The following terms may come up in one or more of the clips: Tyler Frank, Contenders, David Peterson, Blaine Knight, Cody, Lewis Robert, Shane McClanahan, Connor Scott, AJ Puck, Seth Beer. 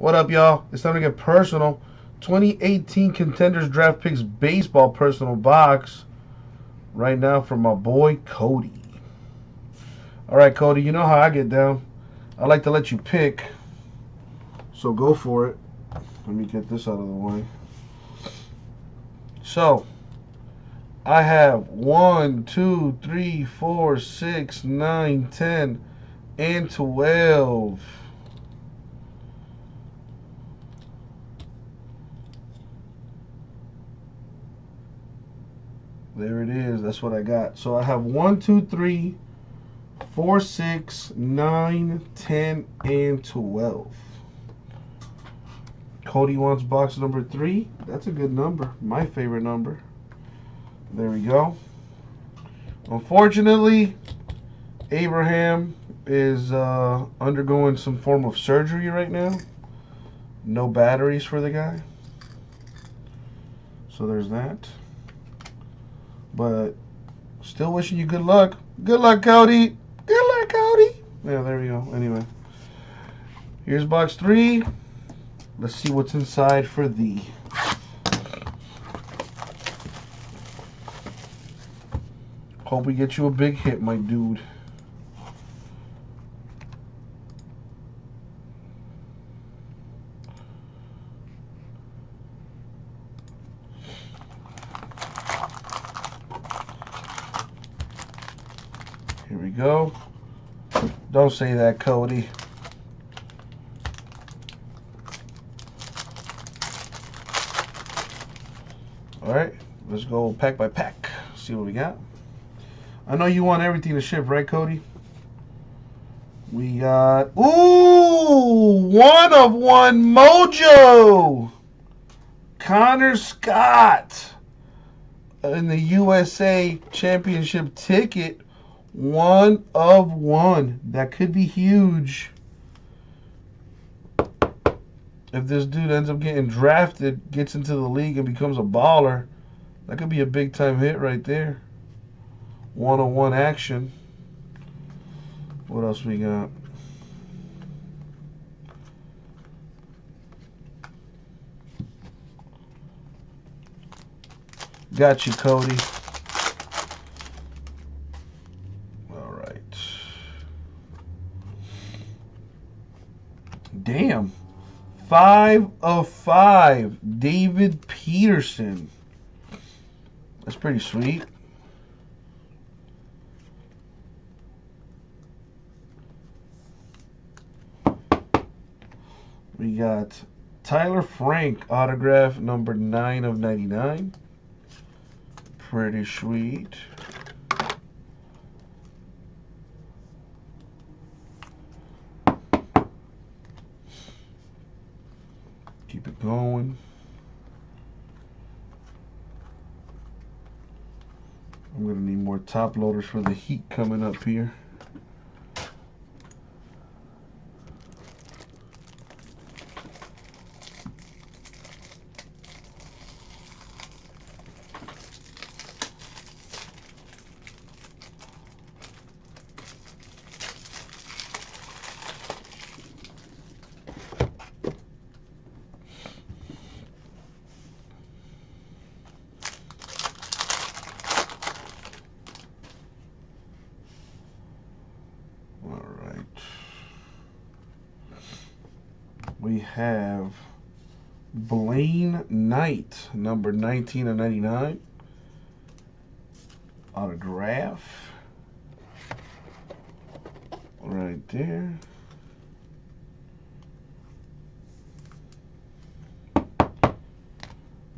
What up, y'all? It's time to get personal. 2018 Contenders Draft Picks Baseball Personal Box. Right now from my boy, Cody. Alright, Cody, you know how I get down. I like to let you pick. So go for it. Let me get this out of the way. So, I have 1, 2, 3, 4, 6, 9, 10, and 12. There it is. That's what I got. So I have 1, 2, 3, 4, 6, 9, 10, and 12. Cody wants box number 3. That's a good number. My favorite number. There we go. Unfortunately, Abraham is undergoing some form of surgery right now. No batteries for the guy. So there's that. But still wishing you good luck. Good luck, Cody. Good luck, Cody. Yeah, there we go. Anyway, here's box 3. Let's see what's inside for thee. Hope we get you a big hit, my dude. Here we go. Don't say that, Cody. All right, let's go pack by pack. See what we got. I know you want everything to ship, right, Cody? We got, ooh, 1 of 1 mojo. Connor Scott in the USA Championship ticket. 1 of 1. That could be huge. If this dude ends up getting drafted, gets into the league, and becomes a baller, that could be a big-time hit right there. 1-on-1 action. What else we got? Got you, Cody. All right. Damn. 5 of 5, David Peterson. That's pretty sweet. We got Tyler Frank, autograph number 9 of 99. Pretty sweet. Keep it going. I'm going to need more top loaders for the heat coming up here. We have Blaine Knight, number 19 of 99. Autograph. Right there.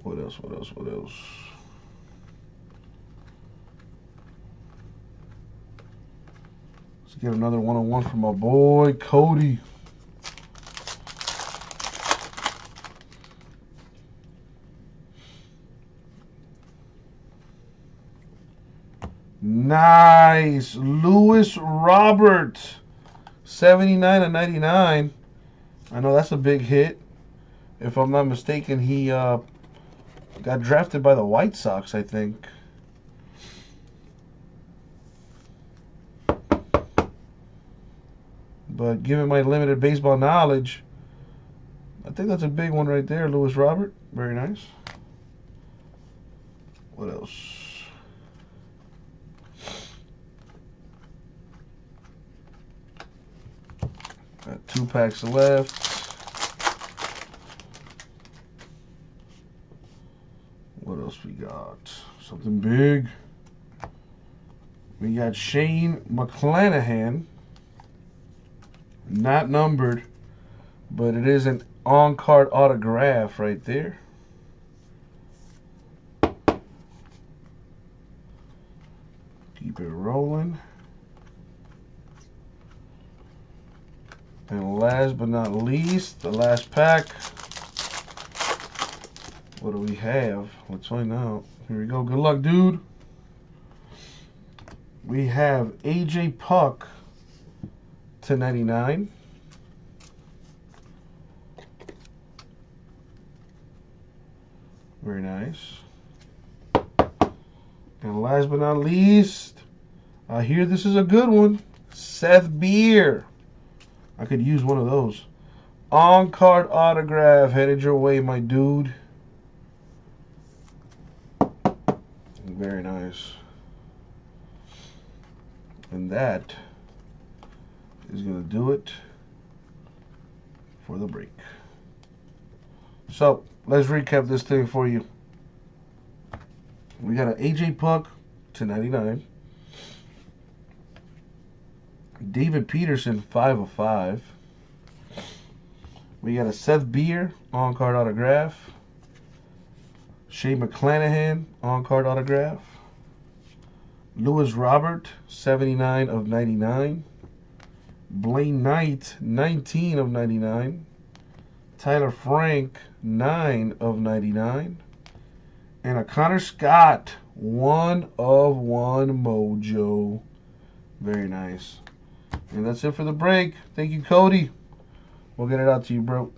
What else, what else, what else? Let's get another 1-on-1 for my boy, Cody. Nice. Lewis Robert, 79 of 99. I know that's a big hit. If I'm not mistaken, he got drafted by the White Sox, I think. But given my limited baseball knowledge, I think that's a big one right there, Lewis Robert. Very nice. What else? Got 2 packs left. What else we got? Something big. We got Shane McClanahan. Not numbered, but it is an on-card autograph right there. Keep it rolling. And last but not least, the last pack. What do we have? Let's find out. Here we go. Good luck, dude. We have AJ Puck /99. Very nice. And last but not least, I hear this is a good one. Seth Beer. I could use one of those. On-card autograph headed your way, my dude. Very nice. And that is going to do it for the break. So, let's recap this thing for you. We got an AJ Puck /99. David Peterson, 5/5. We got a Seth Beer on-card autograph. Shane McClanahan on-card autograph. Lewis Robert, 79/99. Blaine Knight, 19/99. Tyler Frank, 9/99. And a Connor Scott, 1/1 mojo. Very nice. And that's it for the break. Thank you, Cody. We'll get it out to you, bro.